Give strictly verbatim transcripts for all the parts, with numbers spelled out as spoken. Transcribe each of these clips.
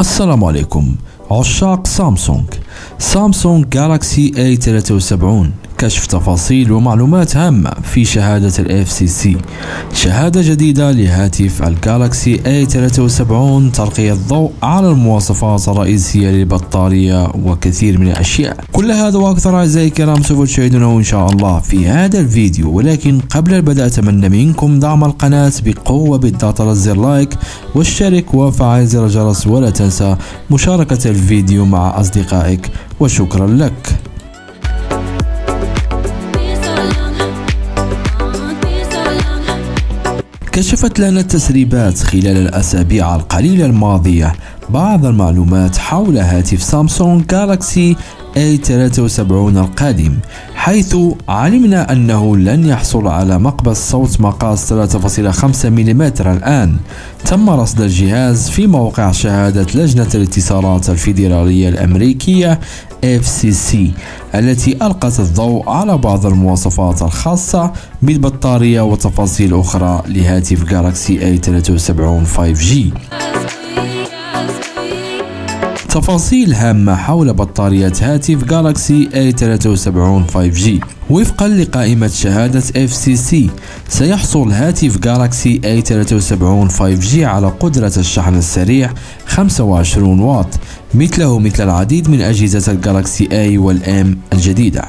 السلام عليكم عشاق سامسونج. سامسونج جالاكسي إيه سبعة وسبعين كشف تفاصيل ومعلومات هامة في شهادة ال إف سي سي، شهادة جديدة لهاتف الجالاكسي إيه سبعة وسبعين تلقي الضوء على المواصفات الرئيسية للبطارية وكثير من الأشياء. كل هذا وأكثر أعزائي الكرام سوف تشاهدونه إن شاء الله في هذا الفيديو، ولكن قبل البدء أتمنى منكم دعم القناة بقوة بالضغط على زر لايك والشارك وفعل زر الجرس، ولا تنسى مشاركة الفيديو مع أصدقائك وشكرا لك. كشفت لنا التسريبات خلال الأسابيع القليلة الماضية بعض المعلومات حول هاتف سامسونج جالاكسي إيه سبعة وسبعين القادم، حيث علمنا أنه لن يحصل على مقبس صوت مقاس ثلاثة فاصلة خمسة ملم. الآن تم رصد الجهاز في موقع شهادة لجنة الاتصالات الفيدرالية الأمريكية إف سي سي التي ألقت الضوء على بعض المواصفات الخاصة بالبطارية وتفاصيل أخرى لهاتف جالاكسي إيه سبعة وسبعين فايف جي. تفاصيل هامة حول بطارية هاتف جالاكسي إيه سبعة وسبعين فايف جي. وفقا لقائمة شهادة إف سي سي سيحصل هاتف جالاكسي إيه سبعة وسبعين فايف جي على قدرة الشحن السريع خمسة وعشرين واط، مثله مثل العديد من أجهزة الجالاكسي A والM الجديدة.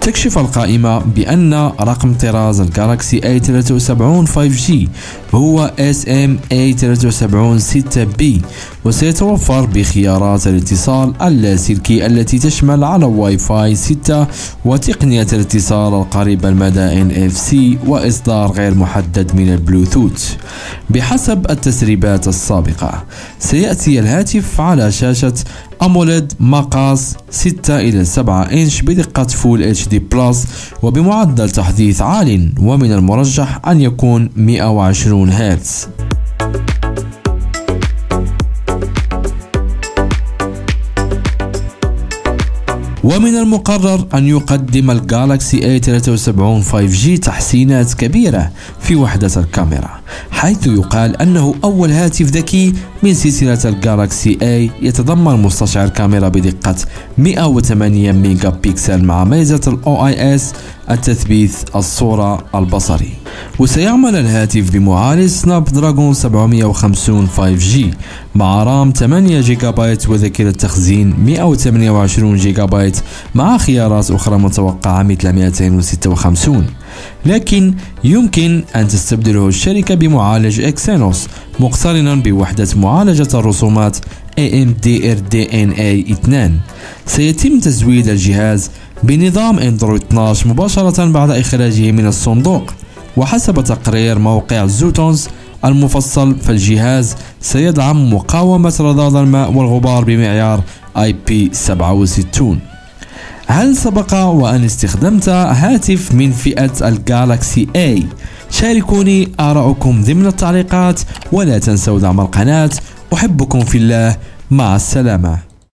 تكشف القائمة بأن رقم طراز الجالاكسي إيه سبعة وسبعين فايف جي هو إس إم إيه سبعة وسبعين ستة بي، وسيتوفر بخيارات الاتصال اللاسلكي التي تشمل على واي فاي ستة وتقنية الاتصال القريبة المدى إن إف سي وإصدار غير محدد من البلوتوث. بحسب التسريبات السابقة سيأتي الهاتف على شاشة أموليد مقاس ستة إلى سبعة إنش بدقة فول اتش دي بلس وبمعدل تحديث عال، ومن المرجح أن يكون مئة وعشرين هرتز. ومن المقرر أن يقدم الجالاكسي إيه سبعة وسبعين فايف جي تحسينات كبيرة في وحدة الكاميرا، حيث يقال أنه أول هاتف ذكي من سلسلة الجالاكسي A يتضمن مستشعر كاميرا بدقة مئة وثمانية ميجا بكسل مع ميزة ال أو آي إس التثبيت الصورة البصري. وسيعمل الهاتف بمعالج سناب دراجون سبعمئة وخمسين فايف جي مع رام ثمانية جيجا بايت وذاكرة تخزين مئة وثمانية وعشرين جيجا بايت مع خيارات أخرى متوقعة مثل مئتين وستة وخمسين، لكن يمكن أن تستبدله الشركة بمعالج إكسينوس مقترنا بوحدة معالجة الرسومات إيه إم دي آر دي إن إيه اثنين. سيتم تزويد الجهاز بنظام أندرويد اثناشر مباشرة بعد إخراجه من الصندوق، وحسب تقرير موقع زوتونز المفصل فالجهاز سيدعم مقاومة رذاذ الماء والغبار بمعيار آي بي سبعة وستين. هل سبق وأن استخدمت هاتف من فئة الجالاكسي A؟ شاركوني آراءكم ضمن التعليقات، ولا تنسوا دعم القناة. أحبكم في الله، مع السلامة.